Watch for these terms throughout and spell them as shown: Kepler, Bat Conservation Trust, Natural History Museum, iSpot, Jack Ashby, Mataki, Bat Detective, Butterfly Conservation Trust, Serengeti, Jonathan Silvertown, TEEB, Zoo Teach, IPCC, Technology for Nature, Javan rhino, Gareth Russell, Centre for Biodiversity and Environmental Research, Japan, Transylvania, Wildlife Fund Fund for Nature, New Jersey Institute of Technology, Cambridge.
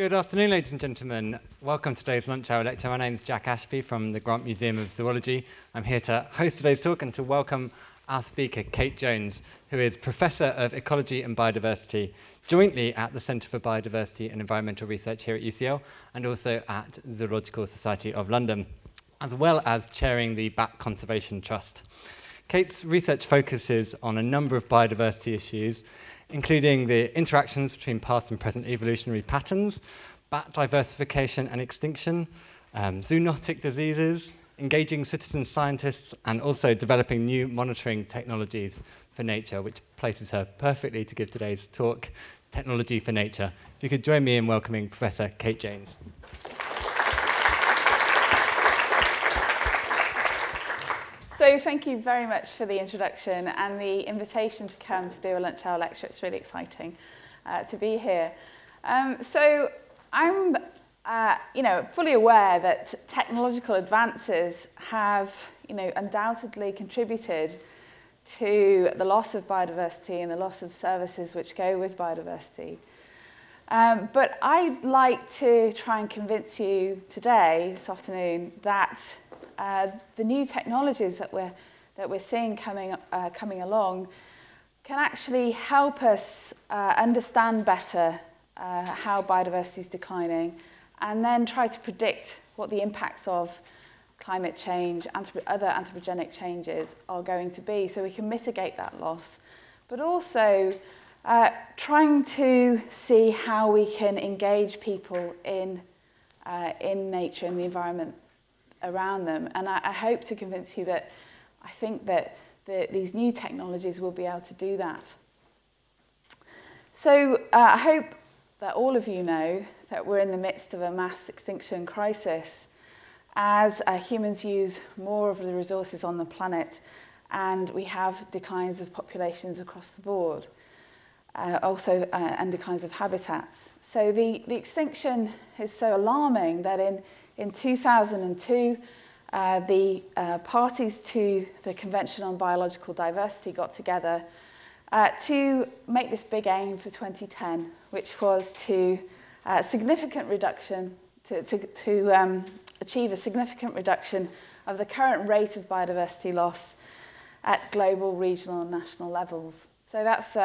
Good afternoon, ladies and gentlemen. Welcome to today's lunch hour lecture. My name is Jack Ashby from the Grant Museum of Zoology. I'm here to host today's talk and to welcome our speaker, Kate Jones, who is Professor of Ecology and Biodiversity, jointly at the Centre for Biodiversity and Environmental Research here at UCL, and also at Zoological Society of London, as well as chairing the Bat Conservation Trust. Kate's research focuses on a number of biodiversity issues, including the interactions between past and present evolutionary patterns, bat diversification and extinction, zoonotic diseases, engaging citizen scientists, and also developing new monitoring technologies for nature, which places her perfectly to give today's talk, Technology for Nature. If you could join me in welcoming Professor Kate Jones. So thank you very much for the introduction and the invitation to come to do a lunch hour lecture. It's really exciting to be here. So I'm fully aware that technological advances have undoubtedly contributed to the loss of biodiversity and the loss of services which go with biodiversity. But I'd like to try and convince you today, this afternoon, that the new technologies that we're seeing coming along can actually help us understand better how biodiversity is declining, and then try to predict what the impacts of climate change and other anthropogenic changes are going to be, so we can mitigate that loss, but also trying to see how we can engage people in nature and the environment around them. And I hope to convince you that I think that these new technologies will be able to do that. So I hope that all of you know that we're in the midst of a mass extinction crisis as humans use more of the resources on the planet, and we have declines of populations across the board, and declines of habitats. So the extinction is so alarming that in 2002, the parties to the Convention on Biological Diversity got together to make this big aim for 2010, which was to achieve a significant reduction of the current rate of biodiversity loss at global, regional, and national levels. So that's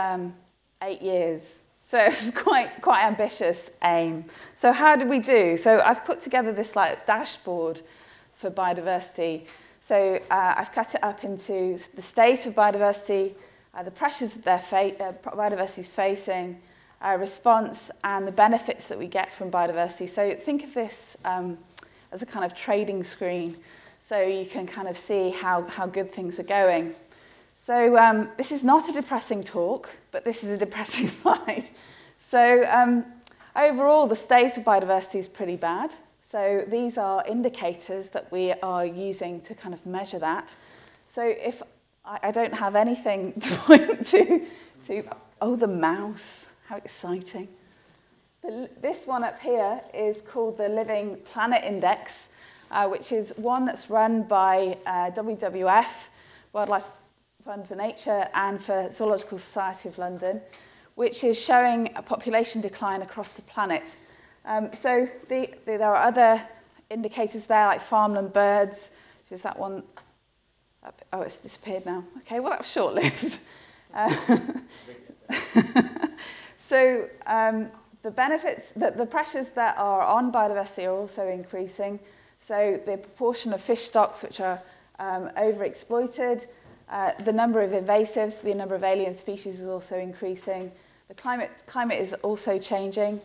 8 years. So it's quite ambitious aim. So how did we do? So I've put together this dashboard for biodiversity. So I've cut it up into the state of biodiversity, the pressures that biodiversity is facing, response, and the benefits that we get from biodiversity. So think of this as a kind of trading screen, so you can kind of see how good things are going. So this is not a depressing talk, but this is a depressing slide. So overall, the state of biodiversity is pretty bad. So these are indicators that we are using to kind of measure that. So if I don't have anything to point to oh, the mouse, how exciting. This one up here is called the Living Planet Index, which is one that's run by WWF, Wildlife Fund for Nature, and for Zoological Society of London, which is showing a population decline across the planet. So there are other indicators there, like farmland birds, which is that one. Oh, it's disappeared now. Okay, well, that was short-lived. So the benefits, the pressures that are on biodiversity are also increasing. So the proportion of fish stocks which are overexploited, the number of invasives, the number of alien species is also increasing. The climate is also changing.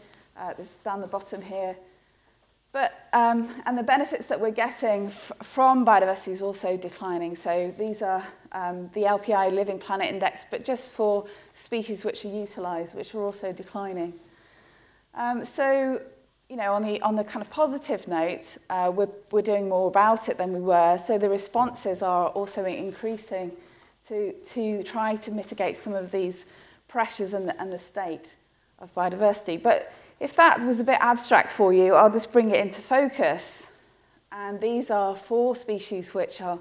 This is down the bottom here. But, and the benefits that we're getting from biodiversity is also declining. So these are the LPI Living Planet Index, but just for species which are utilised, which are also declining. So, on the kind of positive note, we're doing more about it than we were. So the responses are also increasing to try to mitigate some of these pressures and the state of biodiversity. But if that was a bit abstract for you, I'll just bring it into focus. And these are 4 species which are,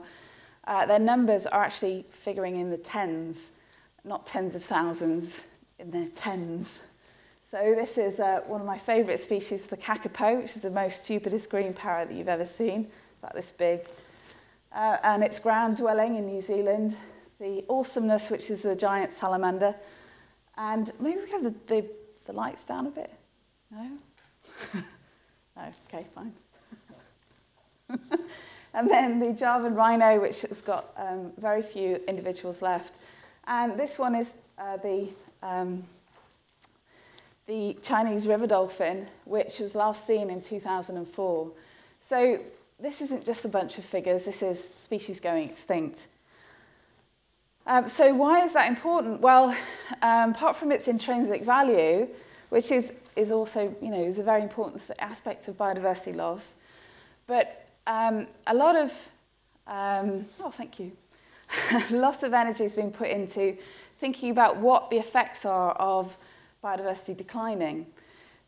their numbers are actually figuring in the tens, not tens of thousands, in their tens. So this is one of my favourite species, the kakapo, which is the most stupidest green parrot that you've ever seen, about this big. And it's ground dwelling in New Zealand. The awesomeness, which is the giant salamander. And maybe we can have the lights down a bit. No? No, okay, fine. And then the Javan rhino, which has got very few individuals left. And this one is the Chinese river dolphin, which was last seen in 2004. So this isn't just a bunch of figures. This is species going extinct. So why is that important? Well, apart from its intrinsic value, which is also, you know, is a very important aspect of biodiversity loss, but a lot of, oh, thank you. Lots of energy has been put into thinking about what the effects are of biodiversity declining.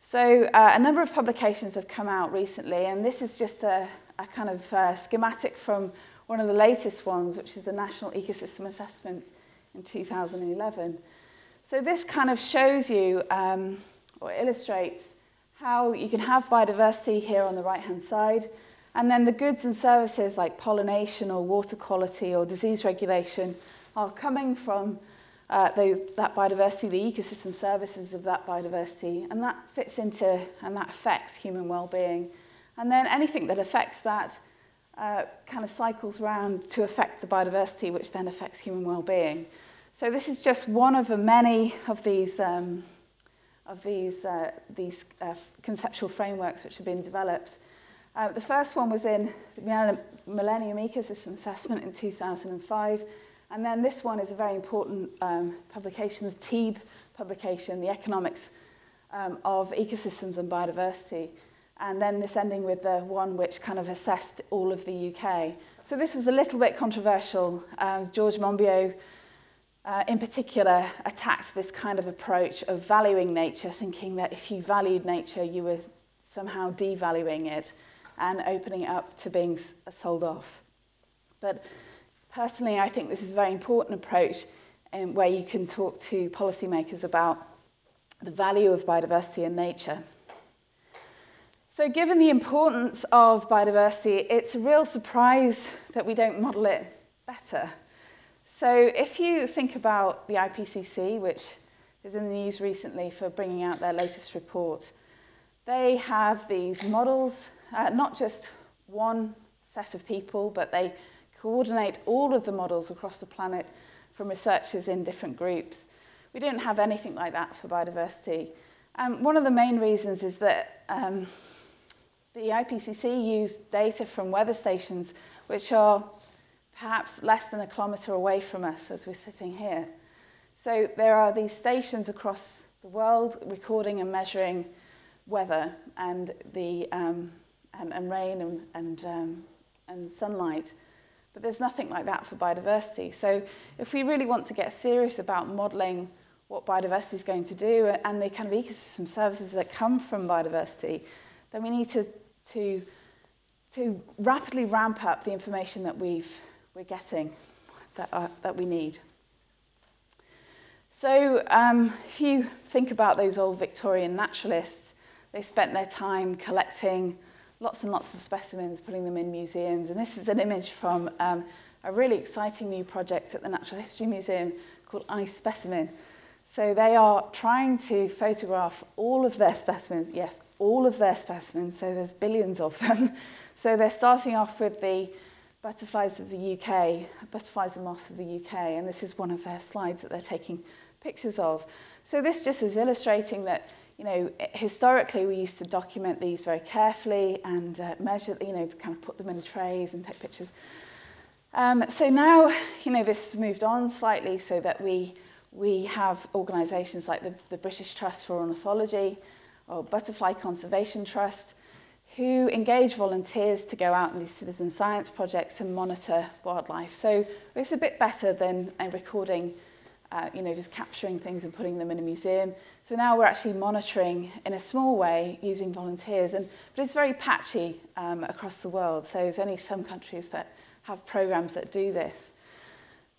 So a number of publications have come out recently, and this is just a kind of schematic from one of the latest ones, which is the National Ecosystem Assessment in 2011. So this kind of shows you, or illustrates, how you can have biodiversity here on the right-hand side, and then the goods and services like pollination or water quality or disease regulation are coming from that biodiversity, the ecosystem services of that biodiversity, and that fits into, and that affects human well-being. And then anything that affects that kind of cycles round to affect the biodiversity, which then affects human well-being. So this is just one of the many of these conceptual frameworks which have been developed. The first one was in the Millennium Ecosystem Assessment in 2005, and then this one is a very important publication, the TEEB publication, The Economics of Ecosystems and Biodiversity. And then this ending with the one which kind of assessed all of the UK. So this was a little bit controversial. George Monbiot, in particular, attacked this kind of approach of valuing nature, thinking that if you valued nature, you were somehow devaluing it and opening it up to being sold off. But personally, I think this is a very important approach where you can talk to policymakers about the value of biodiversity and nature. So given the importance of biodiversity, it's a real surprise that we don't model it better. So if you think about the IPCC, which is in the news recently for bringing out their latest report, they have these models, not just one set of people, but they coordinate all of the models across the planet from researchers in different groups. We don't have anything like that for biodiversity. One of the main reasons is that the IPCC used data from weather stations, which are perhaps less than a kilometre away from us as we're sitting here. So there are these stations across the world recording and measuring weather and the and rain and sunlight, but there's nothing like that for biodiversity. So if we really want to get serious about modelling what biodiversity is going to do and the kind of ecosystem services that come from biodiversity, then we need to rapidly ramp up the information that we're getting that we need. So if you think about those old Victorian naturalists, they spent their time collecting lots and lots of specimens, putting them in museums. And this is an image from a really exciting new project at the Natural History Museum called Ice Specimen. So they are trying to photograph all of their specimens. Yes, all of their specimens, so there's billions of them. So they're starting off with the butterflies of the UK, butterflies and moths of the UK, and this is one of their slides that they're taking pictures of. So this just is illustrating that, you know, historically we used to document these very carefully and measure, you know, kind of put them in trays and take pictures. So now, you know, this has moved on slightly so that we have organisations like the British Trust for Ornithology or Butterfly Conservation Trust, who engage volunteers to go out in these citizen science projects and monitor wildlife. So it's a bit better than recording, you know, just capturing things and putting them in a museum. So now we're actually monitoring in a small way using volunteers, but it's very patchy across the world. So there's only some countries that have programs that do this.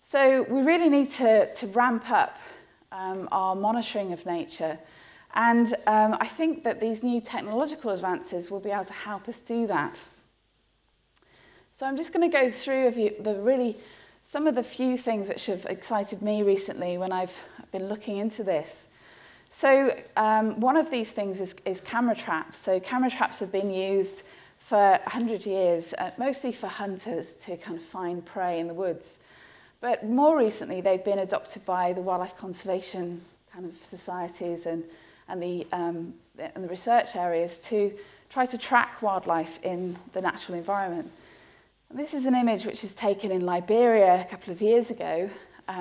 So we really need to ramp up our monitoring of nature And I think that these new technological advances will be able to help us do that. So I'm just going to go through some of the few things which have excited me recently when I've been looking into this. So one of these things is camera traps. So camera traps have been used for 100 years, mostly for hunters to kind of find prey in the woods. But more recently, they've been adopted by the wildlife conservation kind of societies and the research areas to try to track wildlife in the natural environment. And this is an image which was taken in Liberia a couple of years ago.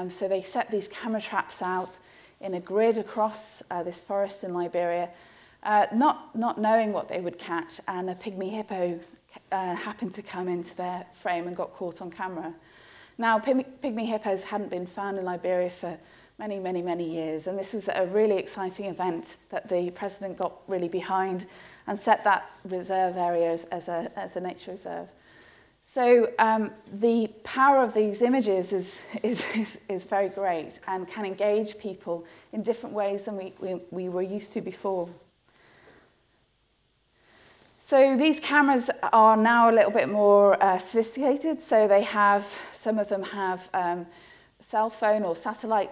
So they set these camera traps out in a grid across this forest in Liberia, not knowing what they would catch, and a pygmy hippo happened to come into their frame and got caught on camera. Now, pygmy hippos hadn't been found in Liberia for many, many, many years, and this was a really exciting event that the president got really behind and set that reserve area as a nature reserve. So the power of these images is very great and can engage people in different ways than we were used to before. So these cameras are now a little bit more sophisticated. So they have, some of them have cell phone or satellite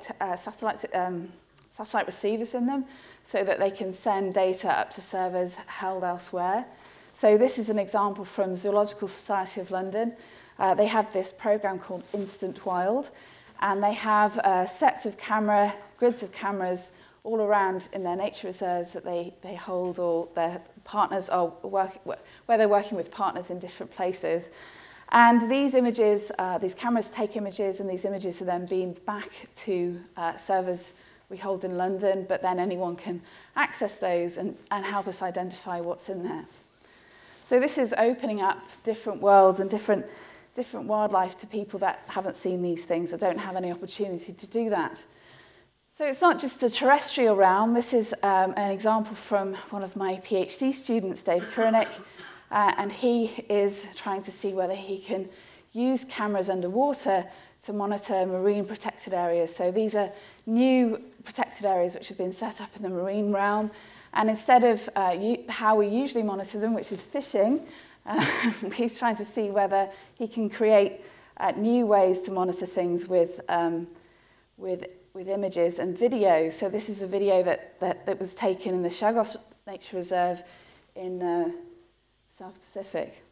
receivers in them, so that they can send data up to servers held elsewhere. So this is an example from Zoological Society of London. They have this program called Instant Wild, and they have grids of cameras all around in their nature reserves that they hold, or their partners are where they're working with partners in different places. And these images, these cameras take images, and these images are then beamed back to servers we hold in London, but then anyone can access those and help us identify what's in there. So this is opening up different worlds and different wildlife to people that haven't seen these things or don't have any opportunity to do that. So it's not just the terrestrial realm. This is an example from one of my PhD students, Dave Kurnick, and he is trying to see whether he can use cameras underwater to monitor marine protected areas. So these are new protected areas which have been set up in the marine realm. And instead of how we usually monitor them, which is fishing, he's trying to see whether he can create new ways to monitor things with images and video. So this is a video that was taken in the Chagos Nature Reserve in the South Pacific.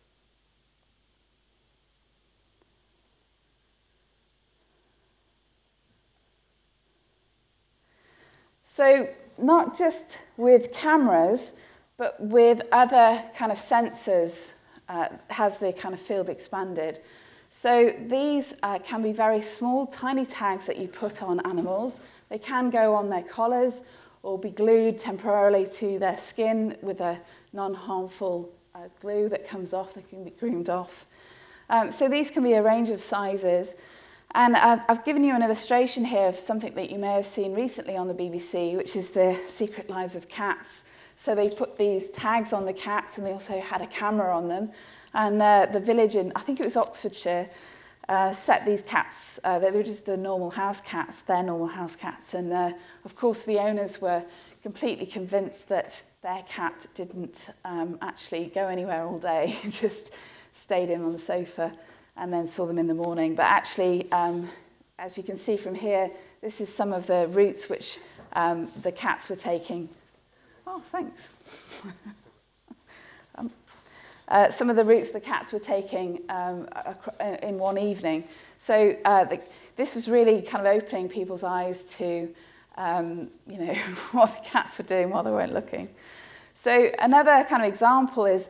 So, not just with cameras, but with other kind of sensors has the kind of field expanded. So these can be very small, tiny tags that you put on animals. They can go on their collars or be glued temporarily to their skin with a non-harmful glue that comes off, that can be groomed off. So these can be a range of sizes. And I've given you an illustration here of something that you may have seen recently on the BBC, which is the Secret Lives of Cats. So they put these tags on the cats, and they also had a camera on them. And the village in, I think it was Oxfordshire, set these cats, they were just their normal house cats. And of course, the owners were completely convinced that their cat didn't actually go anywhere all day, just stayed in on the sofa and then saw them in the morning. But actually, as you can see from here, this is some of the routes which the cats were taking. Oh, thanks. Some of the routes the cats were taking in one evening. So this was really kind of opening people's eyes to you know, what the cats were doing while they weren't looking. So another kind of example is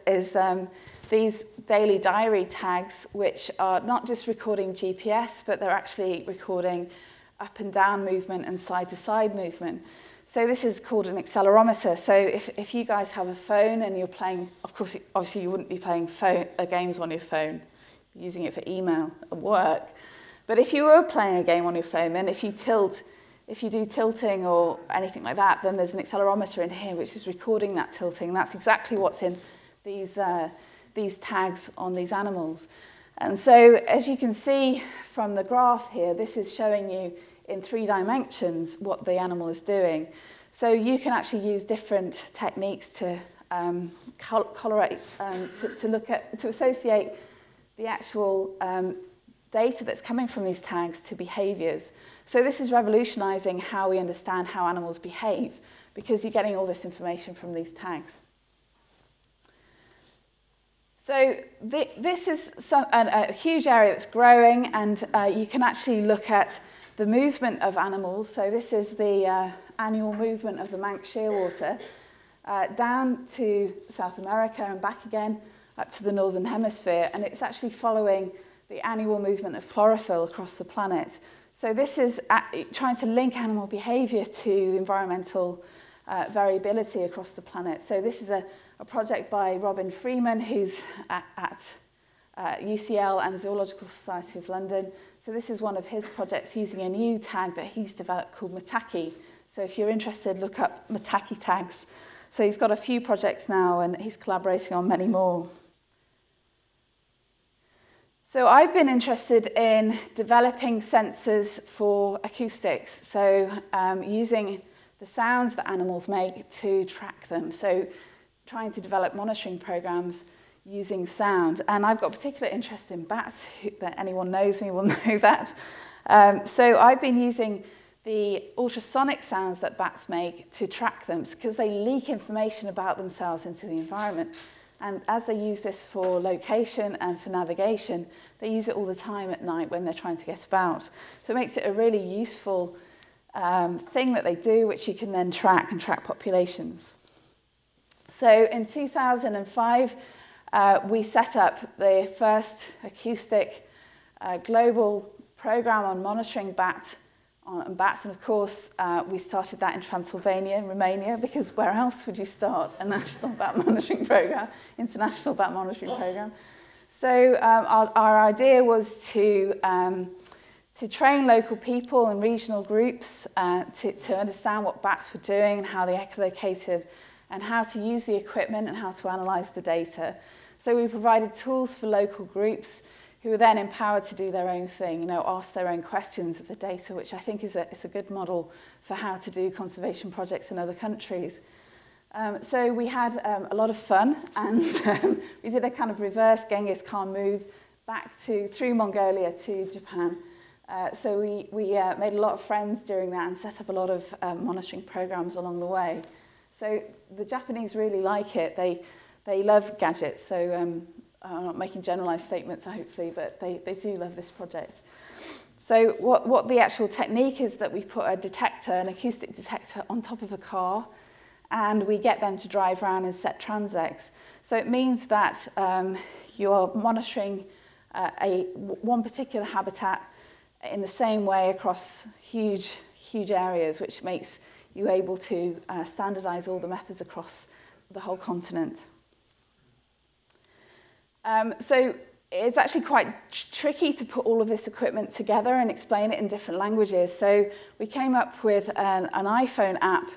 these daily diary tags, which are not just recording GPS, but they're actually recording up and down movement and side-to-side movement. So this is called an accelerometer. So if you guys have a phone and you're playing, of course, obviously you wouldn't be playing games on your phone, using it for email at work. But if you were playing a game on your phone, then if you do tilting or anything like that, then there's an accelerometer in here which is recording that tilting. That's exactly what's in these tags on these animals. And so, as you can see from the graph here, this is showing you in 3 dimensions what the animal is doing. So you can actually use different techniques to colorate, to look at, to associate the actual data that's coming from these tags to behaviors. So this is revolutionizing how we understand how animals behave, because you're getting all this information from these tags. So this is a huge area that's growing, and you can actually look at the movement of animals. So this is the annual movement of the Manx shearwater down to South America and back again up to the Northern Hemisphere, and it's actually following the annual movement of chlorophyll across the planet. So this is trying to link animal behaviour to environmental variability across the planet. So this is a project by Robin Freeman, who's at UCL and Zoological Society of London. So this is one of his projects using a new tag that he's developed called Mataki. So if you're interested, look up Mataki tags. So he's got a few projects now, and he's collaborating on many more. So I've been interested in developing sensors for acoustics, so using the sounds that animals make to track them. So trying to develop monitoring programs using sound. And I've got particular interest in bats, that anyone knows me will know that. So I've been using the ultrasonic sounds that bats make to track them, because they leak information about themselves into the environment. And as they use this for location and for navigation, they use it all the time at night when they're trying to get about. So it makes it a really useful thing that they do, which you can then track and track populations. So in 2005, we set up the first acoustic global program on monitoring bats. And of course, we started that in Transylvania, in Romania, because where else would you start a national bat monitoring program, international bat monitoring program? So our idea was to train local people and regional groups to understand what bats were doing and how they echolocated and how to use the equipment and how to analyze the data. So we provided tools for local groups who were then empowered to do their own thing, you know, ask their own questions of the data, which I think is a good model for how to do conservation projects in other countries. So we had a lot of fun, and we did a kind of reverse Genghis Khan move back through Mongolia to Japan. So we made a lot of friends during that and set up a lot of monitoring programs along the way. So the Japanese really like it. They love gadgets. So I'm not making generalised statements, hopefully, but they do love this project. So what the actual technique is that we put a detector, an acoustic detector, on top of a car, and we get them to drive around and set transects. So it means that you're monitoring one particular habitat in the same way across huge, huge areas, which makes you able to standardise all the methods across the whole continent. So it's actually quite tricky to put all of this equipment together and explain it in different languages. So we came up with an iPhone app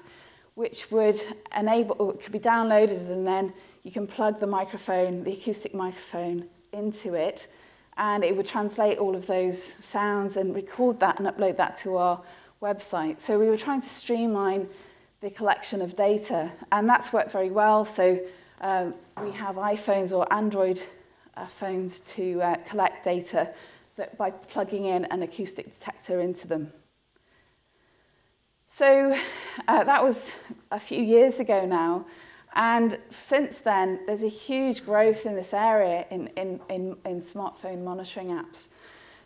which would enable, or it could be downloaded, and then you can plug the microphone, the acoustic microphone, into it, and it would translate all of those sounds and record that and upload that to our website. So we were trying to streamline the collection of data, and that's worked very well. So we have iPhones or Android phones to collect data that by plugging in an acoustic detector into them. So that was a few years ago now, and since then there's a huge growth in this area in smartphone monitoring apps.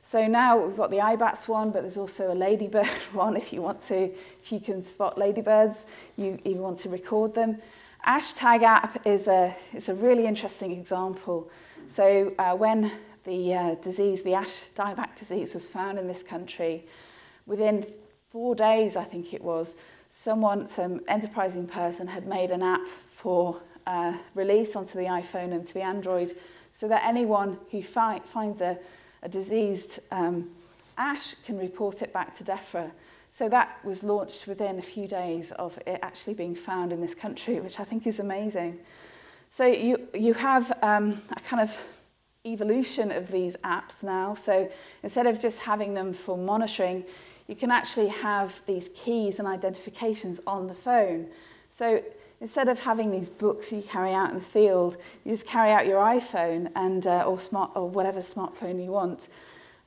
So now we've got the iBats one, but there's also a ladybird one if you want to, if you can spot ladybirds, you want to record them. Hashtag app is it's a really interesting example. So when the disease, the ash dieback disease, was found in this country, within 4 days, I think it was, some enterprising person had made an app for release onto the iPhone and to the Android, so that anyone who finds a diseased ash can report it back to DEFRA. So that was launched within a few days of it actually being found in this country, which I think is amazing. So you have a kind of evolution of these apps now. So instead of just having them for monitoring, you can actually have these keys and identifications on the phone. So instead of having these books you carry out in the field, you just carry out your iPhone and, or whatever smartphone you want.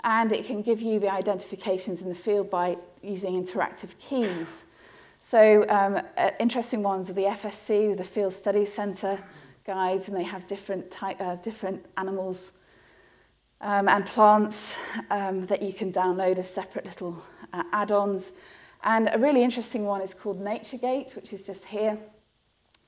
And it can give you the identifications in the field by using interactive keys. So interesting ones are the FSC, the Field Study Centre guides, and they have different, different animals and plants that you can download as separate little add-ons. And a really interesting one is called NatureGate, which is just here.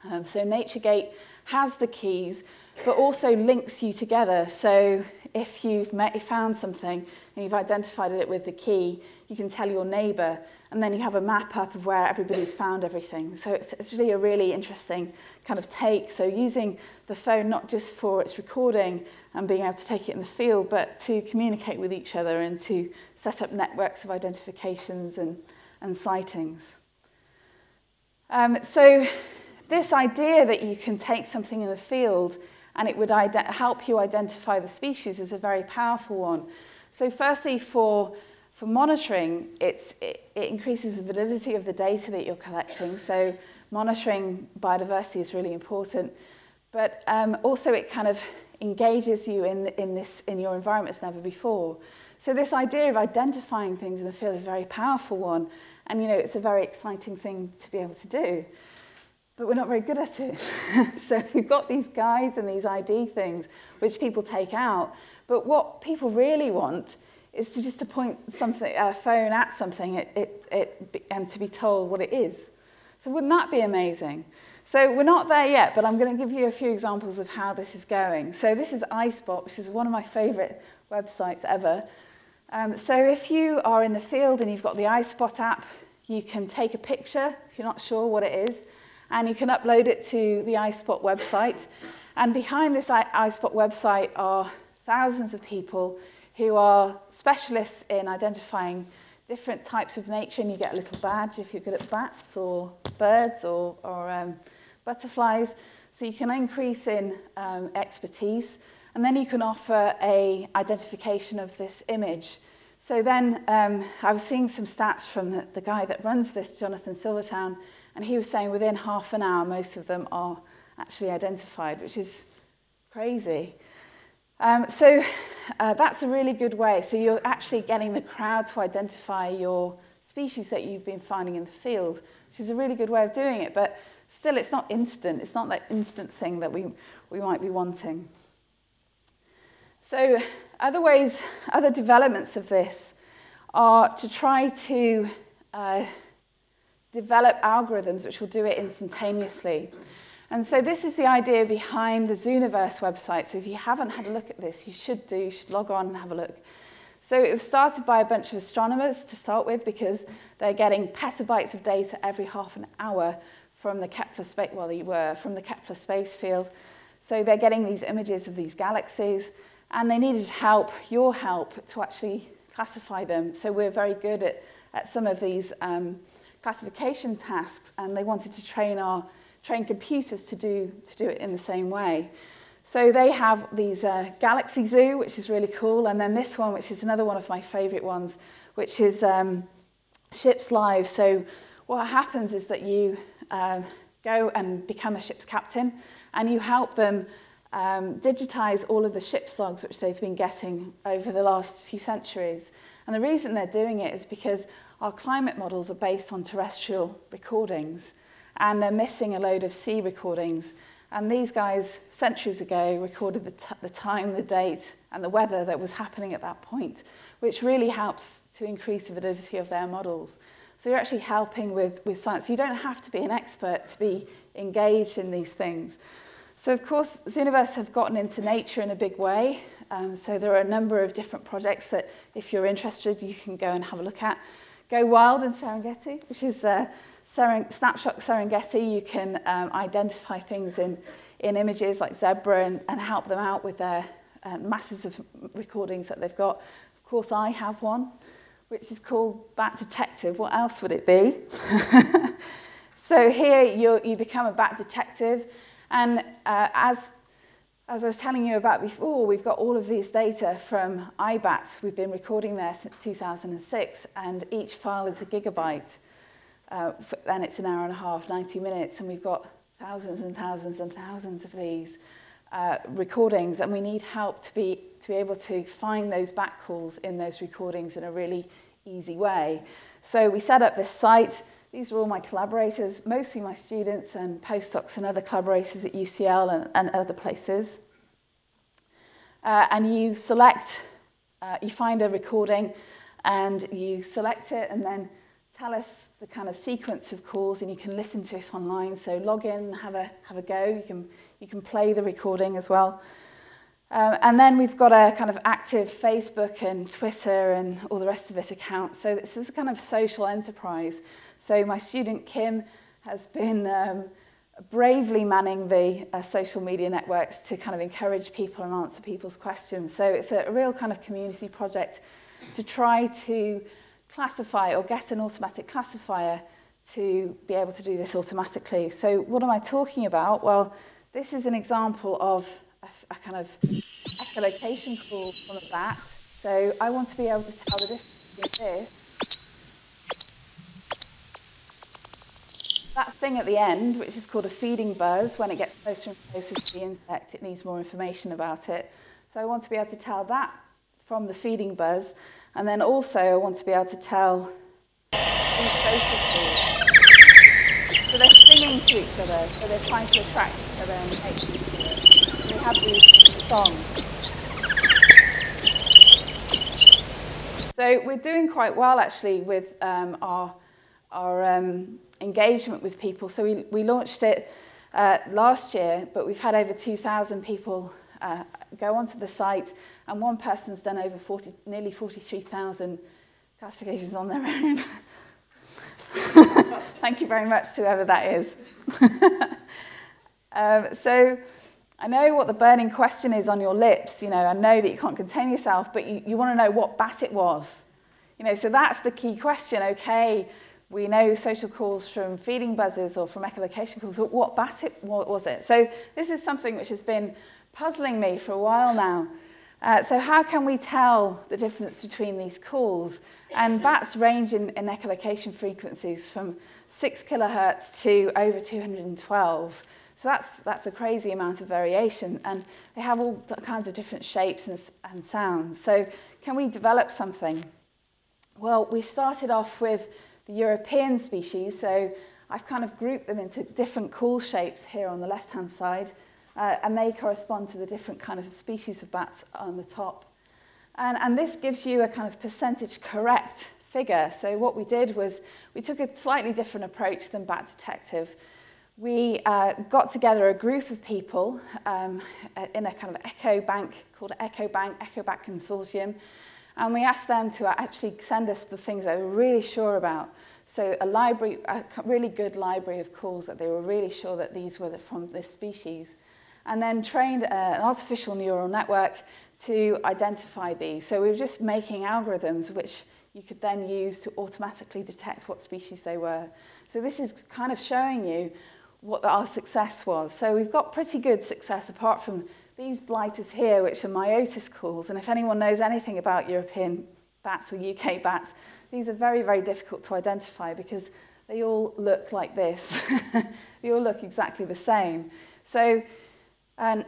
So NatureGate has the keys, but also links you together. So if you've found something and you've identified it with the key, you can tell your neighbour, and then you have a map up of where everybody's found everything. So it's really a really interesting kind of take. So using the phone not just for its recording and being able to take it in the field, but to communicate with each other and to set up networks of identifications and sightings. So this idea that you can take something in the field and it would help you identify the species is a very powerful one. So firstly, for monitoring, it increases the validity of the data that you're collecting. So monitoring biodiversity is really important. But also it kind of engages you in your environment as never before. So this idea of identifying things in the field is a very powerful one. And you know, it's a very exciting thing to be able to do. But we're not very good at it. So we've got these guides and these ID things, which people take out. But what people really want is to just to point something, a phone at something and to be told what it is. So wouldn't that be amazing? So we're not there yet, but I'm going to give you a few examples of how this is going. So this is iSpot, which is one of my favourite websites ever. So if you are in the field and you've got the iSpot app, you can take a picture if you're not sure what it is, and you can upload it to the iSpot website. And behind this iSpot website are thousands of people who are specialists in identifying different types of nature, and you get a little badge if you're good at bats or birds or butterflies. So you can increase in expertise, and then you can offer a identification of this image. So then I was seeing some stats from the guy that runs this, Jonathan Silvertown, and he was saying within half an hour, most of them are actually identified, which is crazy. That's a really good way. So you're actually getting the crowd to identify your species that you've been finding in the field, which is a really good way of doing it. But still, it's not instant. It's not that instant thing that we might be wanting. So other ways, other developments of this are to try to develop algorithms which will do it instantaneously. And so this is the idea behind the Zooniverse website. So if you haven't had a look at this, you should do. You should log on and have a look. So it was started by a bunch of astronomers to start with because they're getting petabytes of data every half an hour from the Kepler space, well, they were from the Kepler space field. So they're getting these images of these galaxies, and they needed help, your help, to actually classify them. So we're very good at some of these classification tasks, and they wanted to train computers to do it in the same way. So they have these Galaxy Zoo, which is really cool, and then this one, which is another one of my favourite ones, which is Ships Live. So what happens is that you go and become a ship's captain, and you help them digitise all of the ship's logs which they've been getting over the last few centuries. And the reason they're doing it is because our climate models are based on terrestrial recordings, and they're missing a load of sea recordings. And these guys, centuries ago, recorded the time, the date, and the weather that was happening at that point, which really helps to increase the validity of their models. So you're actually helping with science. You don't have to be an expert to be engaged in these things. So of course, Zooniverse have gotten into nature in a big way. So there are a number of different projects that, if you're interested, you can go and have a look at. Go Wild in Serengeti, which is Snapshot Serengeti. You can identify things in images like zebra and help them out with their masses of recordings that they've got. Of course, I have one, which is called Bat Detective. What else would it be? So here you become a bat detective, and as As I was telling you about before, we've got all of these data from iBats. We've been recording there since 2006, and each file is a gigabyte. And it's an hour and a half, 90 minutes, and we've got thousands and thousands and thousands of these recordings. And we need help to be able to find those back calls in those recordings in a really easy way. So we set up this site. These are all my collaborators, mostly my students and postdocs and other collaborators at UCL and other places. And you select, you find a recording and you select it and then tell us the kind of sequence of calls, and you can listen to it online. So log in, have a go. You can play the recording as well. And then we've got a kind of active Facebook and Twitter and all the rest of it account. So this is a kind of social enterprise. So my student Kim has been bravely manning the social media networks to kind of encourage people and answer people's questions. So it's a real kind of community project to try to classify or get an automatic classifier to be able to do this automatically. So what am I talking about? Well, this is an example of a kind of echolocation call from a bat. So I want to be able to tell the difference between this. That thing at the end, which is called a feeding buzz, when it gets closer and closer to the insect, it needs more information about it. So I want to be able to tell that from the feeding buzz, and then also I want to be able to tell these social calls. So they're singing to each other, so they're trying to attract each other and take each other. And we have these songs. So we're doing quite well actually with our engagement with people. So we launched it last year, but we've had over 2,000 people go onto the site, and one person's done over nearly 43,000 classifications on their own. Thank you very much to whoever that is. So I know what the burning question is on your lips. You know, I know that you can't contain yourself, but you want to know what bat it was. You know, so that's the key question. Okay, we know social calls from feeding buzzes or from echolocation calls, but what bat it, what was it? So this is something which has been puzzling me for a while now. So how can we tell the difference between these calls? And bats range in echolocation frequencies from 6 kHz to over 212. So that's a crazy amount of variation, and they have all kinds of different shapes and sounds. So can we develop something? Well, we started off with the European species, so I've kind of grouped them into different call shapes here on the left-hand side, and they correspond to the different kind of species of bats on the top. And this gives you a kind of percentage correct figure. So what we did was we took a slightly different approach than Bat Detective. We got together a group of people in a kind of Echo Bank called Echo Bank Consortium, and we asked them to actually send us the things they were really sure about. So a library, a really good library of calls that they were really sure that these were from this species. And then trained an artificial neural network to identify these. So we were just making algorithms which you could then use to automatically detect what species they were. So this is kind of showing you what our success was. So we've got pretty good success apart from these blighters here, which are myotis calls, and if anyone knows anything about European bats or UK bats, these are very, very difficult to identify because they all look like this. They all look exactly the same. So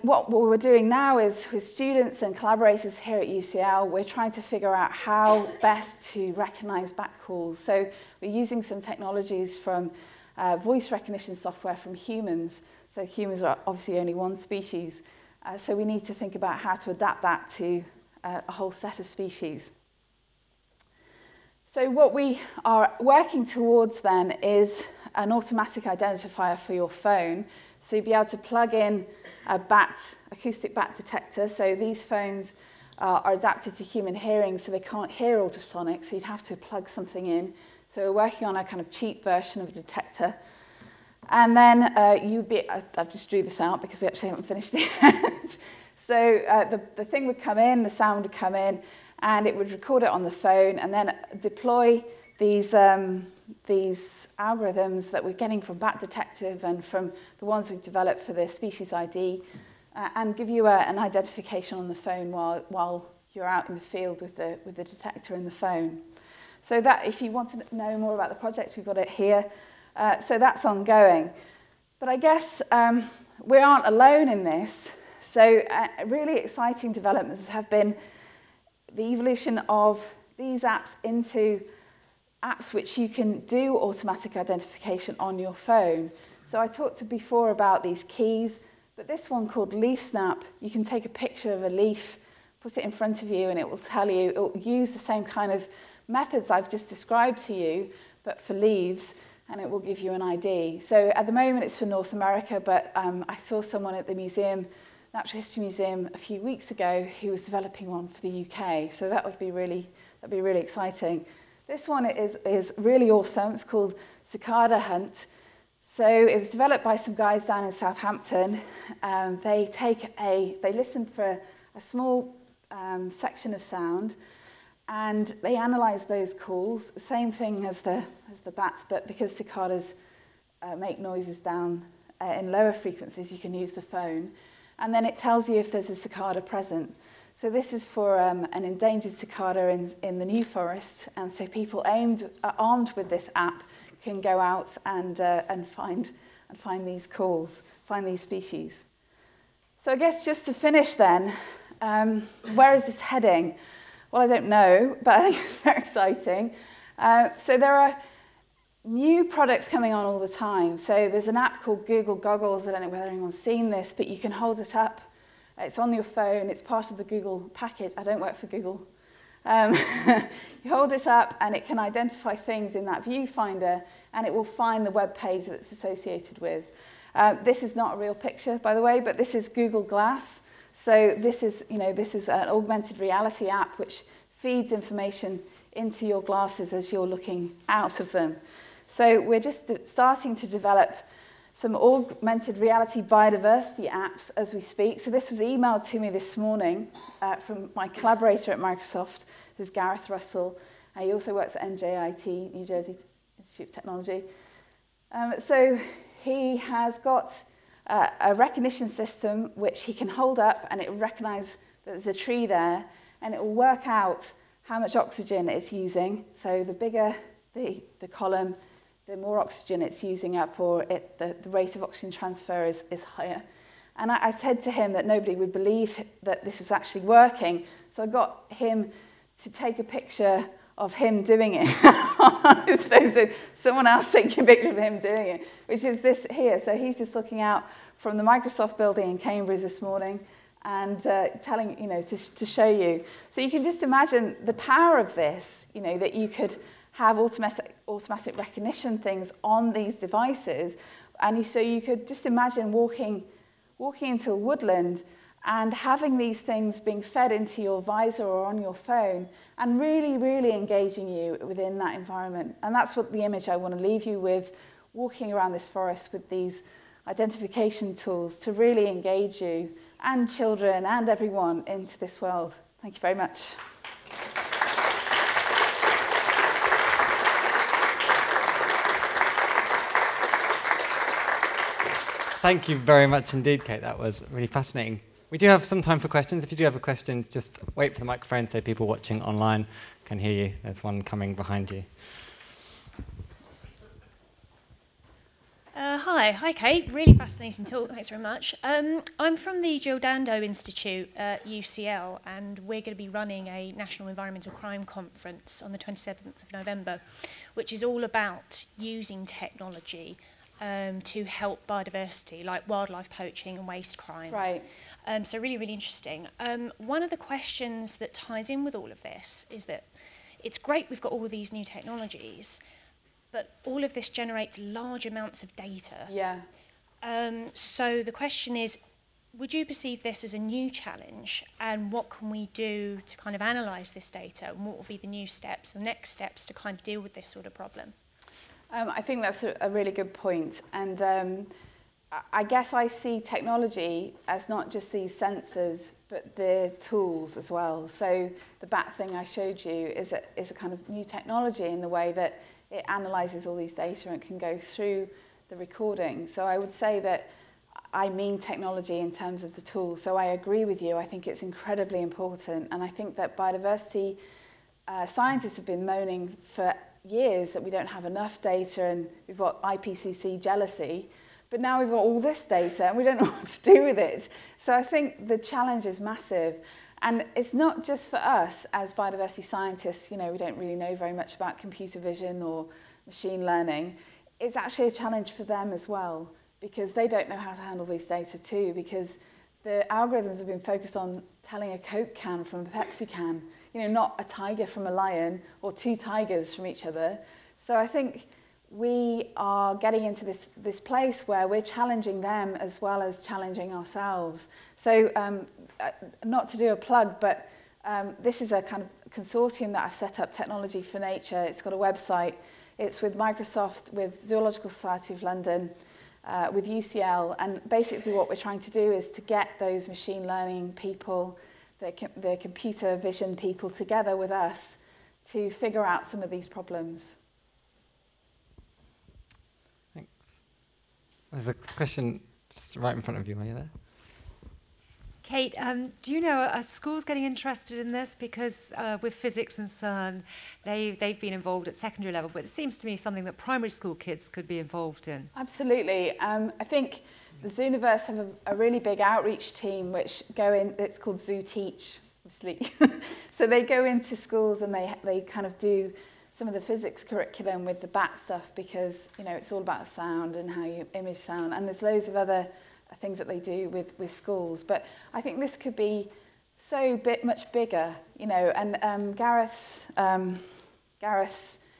what we're doing now is, with students and collaborators here at UCL, we're trying to figure out how best to recognise bat calls. So we're using some technologies from voice recognition software from humans. So humans are obviously only one species. So we need to think about how to adapt that to a whole set of species. So what we are working towards then is an automatic identifier for your phone. So you'll be able to plug in a bat, acoustic bat detector. So these phones are adapted to human hearing, so they can't hear ultrasonic, so you'd have to plug something in. So we're working on a kind of cheap version of a detector. And then I've just drew this out because we actually haven't finished it yet. So the thing would come in, the sound would come in, and it would record it on the phone and then deploy these algorithms that we're getting from Bat Detective and from the ones we've developed for the species ID and give you an identification on the phone while you're out in the field with the detector and the phone. So that, if you want to know more about the project, we've got it here. So that's ongoing. But I guess we aren't alone in this. So really exciting developments have been the evolution of these apps into apps which you can do automatic identification on your phone. So I talked before about these keys, but this one called Leaf Snap, you can take a picture of a leaf, put it in front of you, and it will tell you, it will use the same kind of methods I've just described to you, but for leaves, and it will give you an ID. So at the moment it's for North America, but I saw someone at the museum, Natural History Museum, a few weeks ago who was developing one for the UK. So that'd be really exciting. This one is really awesome. It's called Cicada Hunt. So it was developed by some guys down in Southampton. They listen for a small section of sound, and they analyse those calls. Same thing as the bats, but because cicadas make noises down in lower frequencies, you can use the phone. And then it tells you if there's a cicada present. So this is for an endangered cicada in the New Forest, and so people armed with this app can go out and find these calls, find these species. So I guess just to finish then, where is this heading? Well, I don't know, but I think it's very exciting. So there are new products coming on all the time. So there's an app called Google Goggles. I don't know whether anyone's seen this, but you can hold it up. It's on your phone, it's part of the Google package. I don't work for Google. You hold it up and it can identify things in that viewfinder, and it will find the web page that's associated with. This is not a real picture, by the way, but this is Google Glass. So this is an augmented reality app which feeds information into your glasses as you're looking out of them. So we're just starting to develop some augmented reality biodiversity apps as we speak. So this was emailed to me this morning from my collaborator at Microsoft, who's Gareth Russell. He also works at NJIT, New Jersey Institute of Technology. So he has got a recognition system which he can hold up, and it will recognise that there's a tree there, and it will work out how much oxygen it's using. So the bigger the column, the more oxygen it's using up, or the rate of oxygen transfer is higher. And I said to him that nobody would believe that this was actually working, so I got him to take a picture of him doing it. So someone else taking a picture of him doing it, which is this here. So he's just looking out from the Microsoft building in Cambridge this morning, and telling, to show you. So you can just imagine the power of this, that you could have automatic recognition things on these devices, and so you could just imagine walking into a woodland and having these things being fed into your visor or on your phone, and really, really engaging you within that environment. And that's what the image I want to leave you with, walking around this forest with these identification tools to really engage you and children and everyone into this world. Thank you very much. Thank you very much indeed, Kate. That was really fascinating. We do have some time for questions. If you do have a question, just wait for the microphone so people watching online can hear you. There's one coming behind you. Hi Kate, really fascinating talk, thanks very much. I'm from the Giordando Institute at UCL, and we're going to be running a National Environmental Crime Conference on the 27th of November, which is all about using technology to help biodiversity, like wildlife poaching and waste crimes. Right. So really, really interesting. One of the questions that ties in with all of this is that it's great we've got all these new technologies, but all of this generates large amounts of data. Yeah. So the question is, would you perceive this as a new challenge, and what can we do to kind of analyse this data, and what will be the new steps, the next steps to kind of deal with this sort of problem? I think that's a really good point, and I guess I see technology as not just these sensors, but the tools as well. So the bat thing I showed you is a kind of new technology in the way that it analyses all these data and can go through the recording. So I would say that I mean technology in terms of the tools. So I agree with you. I think it's incredibly important. And I think that biodiversity scientists have been moaning for years that we don't have enough data and we've got IPCC jealousy. But now we've got all this data and we don't know what to do with it. So I think the challenge is massive. And it's not just for us as biodiversity scientists, you know, we don't really know very much about computer vision or machine learning. It's actually a challenge for them as well, because they don't know how to handle these data too, because the algorithms have been focused on telling a Coke can from a Pepsi can, you know, not a tiger from a lion or two tigers from each other. So I think we are getting into this place where we're challenging them as well as challenging ourselves. So not to do a plug, but this is a kind of consortium that I've set up, Technology for Nature. It's got a website. It's with Microsoft, with Zoological Society of London, with UCL, and basically what we're trying to do is to get those machine learning people, the computer vision people together with us to figure out some of these problems. Thanks. There's a question just right in front of you. Are you there? Kate, do you know, are schools getting interested in this? Because with physics and CERN, they've been involved at secondary level, but it seems to me something that primary school kids could be involved in. Absolutely. I think the Zooniverse have a really big outreach team, which go in, it's called Zoo Teach, obviously. So they go into schools and they kind of do some of the physics curriculum with the bat stuff, because, you know, it's all about sound and how you image sound, and there's loads of other things that they do with schools. But I think this could be so much bigger, you know, and Gareth's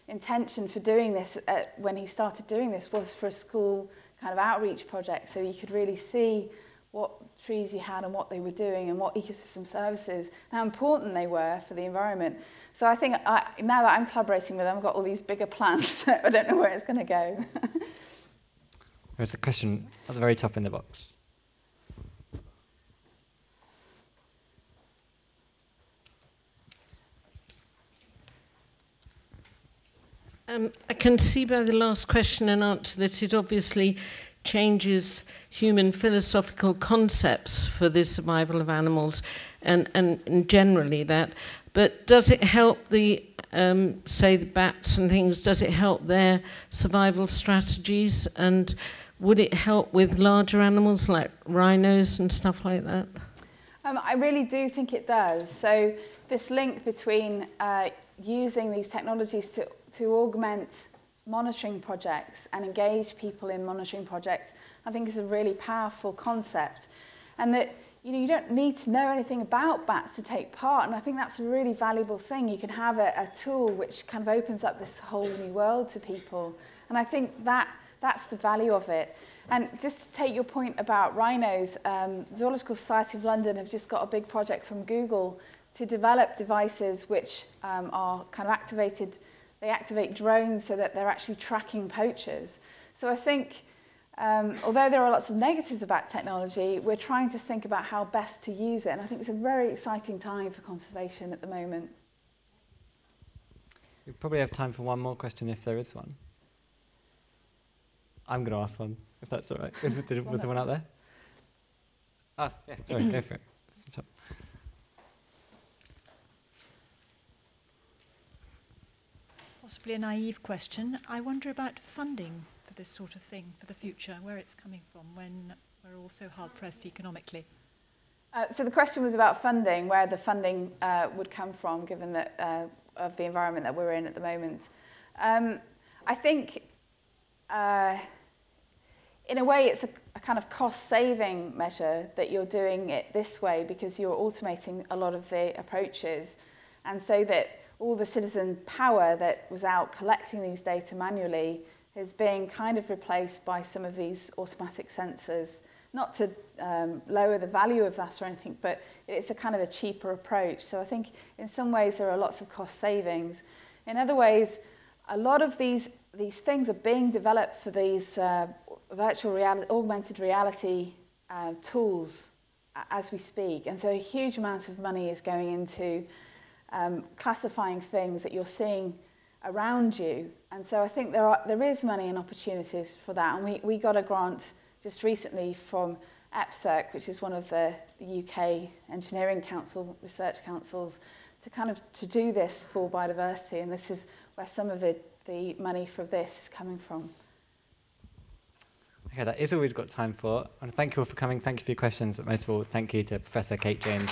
intention for doing this when he started doing this was for a school kind of outreach project, so you could really see what trees you had and what they were doing and what ecosystem services, how important they were for the environment. So I think now that I'm collaborating with them, I've got all these bigger plans. I don't know where it's going to go. There's a question at the very top in the box. I can see by the last question and answer that it obviously changes human philosophical concepts for the survival of animals and generally that. But does it help the say the bats and things, does it help their survival strategies, and would it help with larger animals like rhinos and stuff like that? I really do think it does. So this link between using these technologies to augment monitoring projects and engage people in monitoring projects, I think is a really powerful concept. And that, you know, you don't need to know anything about bats to take part, and I think that's a really valuable thing. You can have a tool which kind of opens up this whole new world to people, and I think that's the value of it. And just to take your point about rhinos, Zoological Society of London have just got a big project from Google to develop devices which are kind of activated, they activate drones so that they're actually tracking poachers. So I think although there are lots of negatives about technology, we're trying to think about how best to use it, and I think it's a very exciting time for conservation at the moment. We probably have time for one more question if there is one. I'm going to ask one, if that's all right. Was there one out there? Ah, yeah, sorry, go for it. It's the top. Possibly a naive question. I wonder about funding. This sort of thing for the future, where it's coming from when we're all so hard-pressed economically. So the question was about funding, where the funding would come from, given that of the environment that we're in at the moment. I think, in a way, it's a kind of cost-saving measure that you're doing it this way, because you're automating a lot of the approaches, and so that all the citizen power that was out collecting these data manually is being kind of replaced by some of these automatic sensors. Not to lower the value of that or anything, but it's a kind of a cheaper approach. So I think in some ways there are lots of cost savings. In other ways, a lot of these things are being developed for these virtual reality, augmented reality tools as we speak. And so a huge amount of money is going into classifying things that you're seeing around you, and so I think there is money and opportunities for that. And we got a grant just recently from APSERC, which is one of the UK Engineering Council Research Councils, to kind of to do this for biodiversity, and this is where some of the money for this is coming from. Okay, that is all we've got time for. I want to thank you all for coming. Thank you for your questions, but most of all, thank you to Professor Kate Jones.